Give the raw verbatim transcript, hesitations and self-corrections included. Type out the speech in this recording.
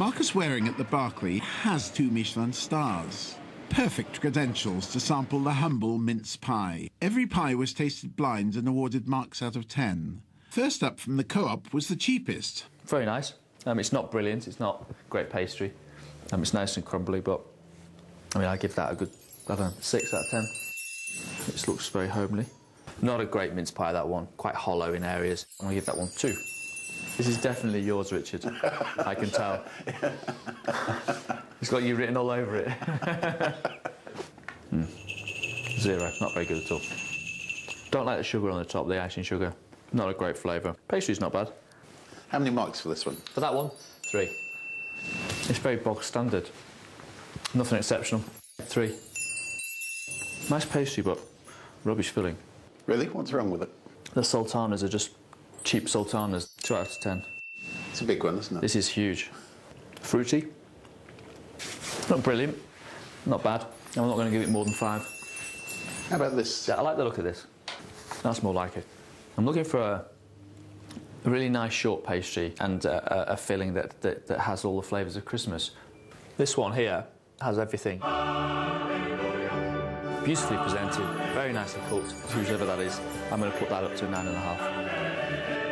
Marcus Wareing at the Berkeley has two Michelin stars. Perfect credentials to sample the humble mince pie. Every pie was tasted blind and awarded marks out of ten. First up from the Co-op was the cheapest. Very nice. Um, it's not brilliant, it's not great pastry. Um, it's nice and crumbly, but I mean, I give that a good I don't know, six out of ten. It looks very homely. Not a great mince pie, that one. Quite hollow in areas. I'm gonna give that one two. This is definitely yours, Richard. I can tell. It's got you written all over it. mm. Zero. Not very good at all. Don't like the sugar on the top, the icing sugar. Not a great flavour. Pastry's not bad. How many marks for this one? For that one? Three. It's very bog standard. Nothing exceptional. Three. Nice pastry, but rubbish filling. Really? What's wrong with it? The sultanas are just cheap sultanas. Two out of ten. It's a big one, isn't it? This is huge. Fruity. Not brilliant. Not bad. I'm not going to give it more than five. How about this? Yeah, I like the look of this. That's more like it. I'm looking for a, a really nice short pastry and a, a, a filling that, that, that has all the flavours of Christmas. This one here has everything. Beautifully presented, very nicely cooked, whoever that is. I'm going to put that up to nine and a half.